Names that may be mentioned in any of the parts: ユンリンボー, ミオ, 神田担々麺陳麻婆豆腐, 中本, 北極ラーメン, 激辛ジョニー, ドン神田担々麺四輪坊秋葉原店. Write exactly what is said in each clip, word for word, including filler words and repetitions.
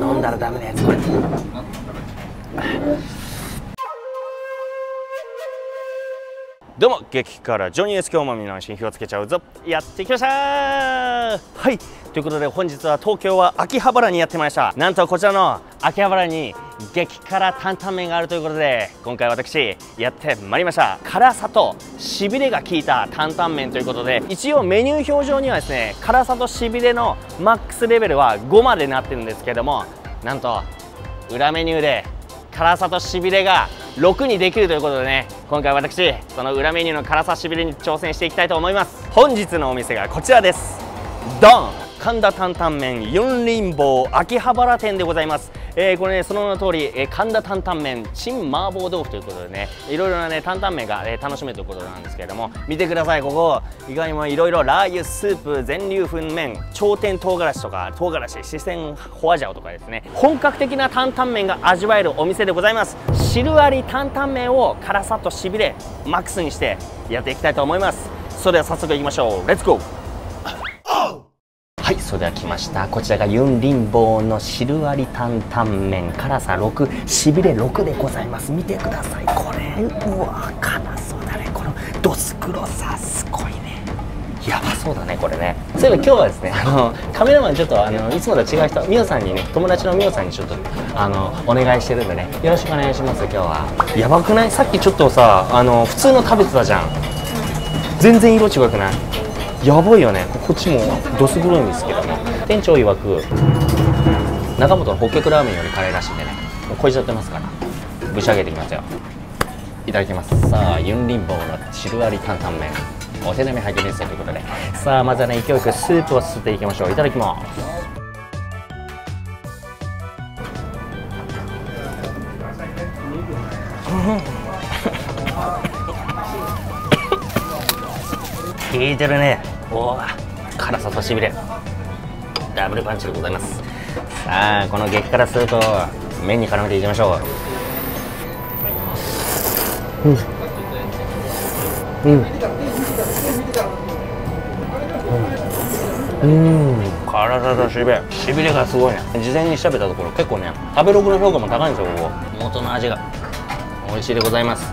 飲んだらダメなやつ、これ。どうも、激辛ジョニーです。今日もみんなの新火をつけちゃうぞ。やってきましたー。はい、ということで本日は東京は秋葉原にやってまいりました。なんとこちらの秋葉原に激辛担々麺があるということで、今回私やってまいりました。辛さとしびれが効いた担々麺ということで、一応メニュー表上にはですね、辛さとしびれのマックスレベルはごまでなってるんですけども、なんと裏メニューで辛さとしびれがろくにできるということでね、今回私その裏メニューの辛さしびれに挑戦していきたいと思います。本日のお店がこちらです。ドン神田担々麺四輪坊秋葉原店でございます。えー、これね、その名の通り、えー、神田担々麺陳麻婆豆腐ということでね、いろいろなね担々麺が、えー、楽しめるということなんですけれども、見てください。ここ意外にもいろいろラー油、スープ、全粒粉麺、頂点唐辛子とか唐辛子、四川ホアジャオとかですね、本格的な担々麺が味わえるお店でございます。汁あり担々麺を辛さとしびれマックスにしてやっていきたいと思います。それでは早速いきましょう。レッツゴー。はい、それでは来ました。こちらがユンリンボーの汁あり担々麺、辛さろく、しびれろくでございます。見てください、これ。うわ、辛そうだね。このどす黒さすごいね。やばそうだね、これね。そういえば今日はですね、あのカメラマンちょっとあのいつもと違う人、ミオさんにね、友達のミオさんにちょっとあのお願いしてるんでね、よろしくお願いします。今日はやばくない？さっきちょっとさ、あの普通の食べてたじゃん。全然色違くない？やばいよね。こっちもどす黒いんですけどね。店長曰く中本の北極ラーメンより辛いらしいんでね、もう超えちゃってますから、ぶち上げていきますよ。いただきます。さあ、ユンリンボーの汁あり担々麺、お手並み拝見ですということで、さあまずはね、勢いよくスープをすすっていきましょう。いただきます。効いてるね。おー、辛さとしびれダブルパンチでございます。さあ、この激辛スープを麺に絡めていきましょう。うんうんうん、辛さとしびれ、しびれがすごいね。事前に調べたところ、結構ね、食べログの評価も高いんですよ。ここ元の味が美味しいでございます。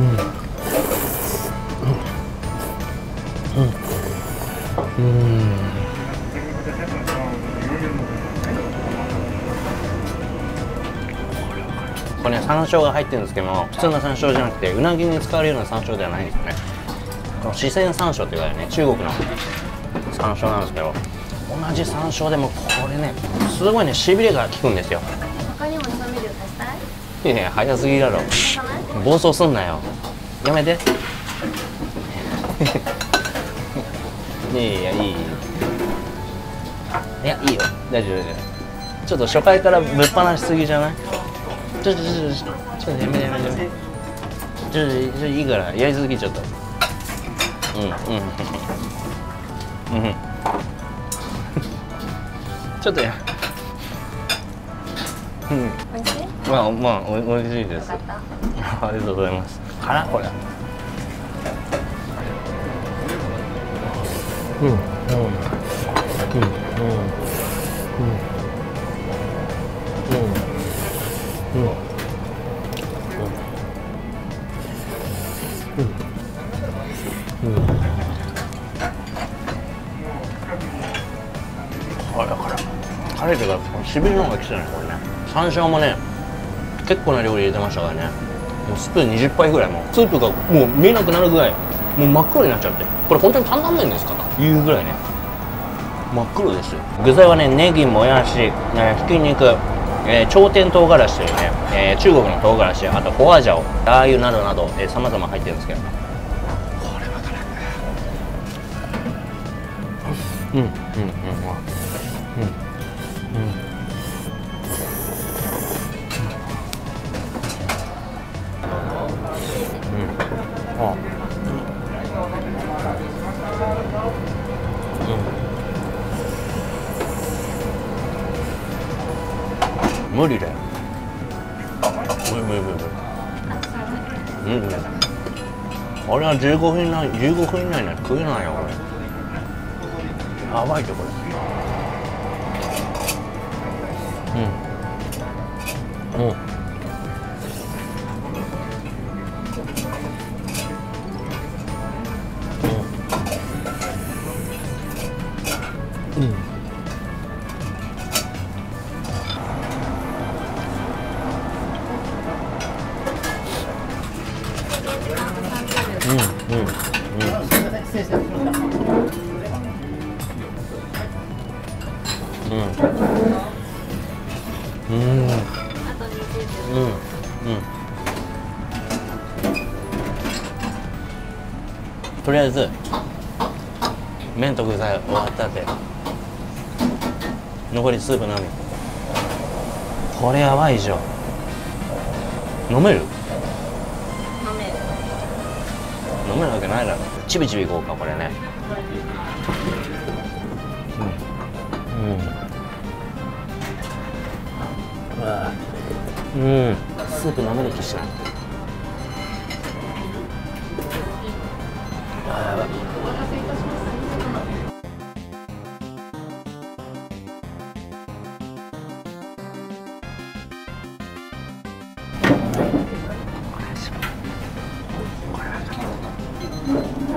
うんうん、これね、山椒が入ってるんですけども、普通の山椒じゃなくて、うなぎに使われるような山椒ではないんですよね。この四川山椒って言われるね、中国の山椒なんですけど、同じ山椒でもこれね、すごいね、しびれが効くんですよ。他にも調味料足したい？いやいや、早すぎだろ。暴走すんなよ、やめて。いやいや、いい、いや、いいよ、大丈夫大丈夫。ちょっと初回からぶっ放しすぎじゃない？ちょっとちょっとちょっとやめてやめて、ちょっとちょっといいから、やり続けちゃった。うんうんうん。ちょっとや、うん、おいしい？まあまあ、おいしいです。ありがとうございます。辛っ、これ。うんうんうんうんうんうん。あら、辛い辛いけど、しびれの方がきついね、これね。山椒もね、結構な量入れてましたからね。もうスプーンにじゅっぱいぐらい、もうスープがもう見えなくなるぐらい、もう真っ黒になっちゃって、これ本当に担々麺ですかというぐらいね、真っ黒ですよ。具材はね、ネギ、もやし、えー、ひき肉、えー、頂点唐辛子というね、えー、中国の唐辛子、あとホアジャオ、ラー油などなど、えー、様々入ってるんですけど、これは辛い。うんうんうんうんうん。無理だよ。無理無理無理無理。うん、これはじゅうごふん以内、じゅうごふん以内には食えないよ、これ。やばいよ、これ。うん、うん、とりあえず麺と具材終わったんで残りスープのみ。これやばいじゃん。飲める？飲める。飲めるわけないだろ。ちびちびいこうかこれね。うんうんうん、スープ飲める気しない。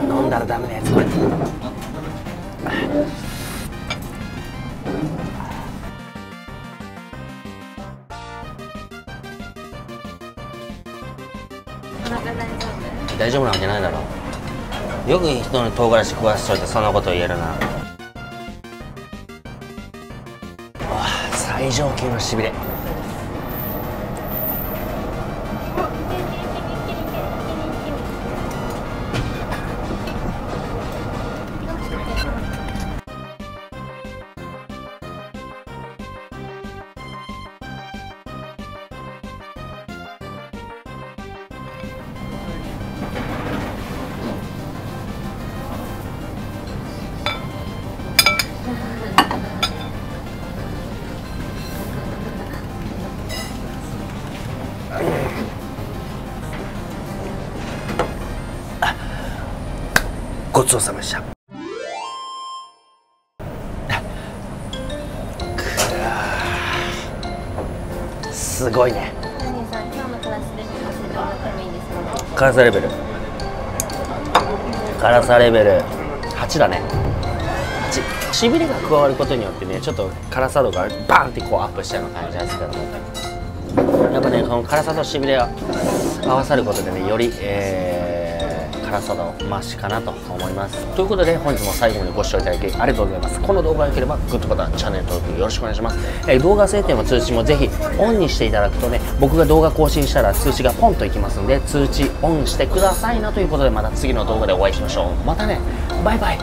飲んだらダメなやつこれ。大丈夫なわけないだろ。よく人に唐辛子食わしといてそんなこと言えるな。最上級のしびれ。ごちそうさまでした。くらすごいね。何さ、今日の辛さレベル教えてもらってもいいですか？辛さレベル。辛さレベルはちだね。はち。しびれが加わることによってね、ちょっと辛さ度がバンってこうアップしたような感じがするけど、やっぱね、この辛さとしびれが合わさることでね、より、えー辛さの増しかなと思います。ということで本日も最後までご視聴いただきありがとうございます。この動画が良ければグッドボタン、チャンネル登録よろしくお願いします。えー、動画制定も通知もぜひオンにしていただくとね、僕が動画更新したら通知がポンといきますので、通知オンしてくださいなということで、また次の動画でお会いしましょう。またね、バイバイ。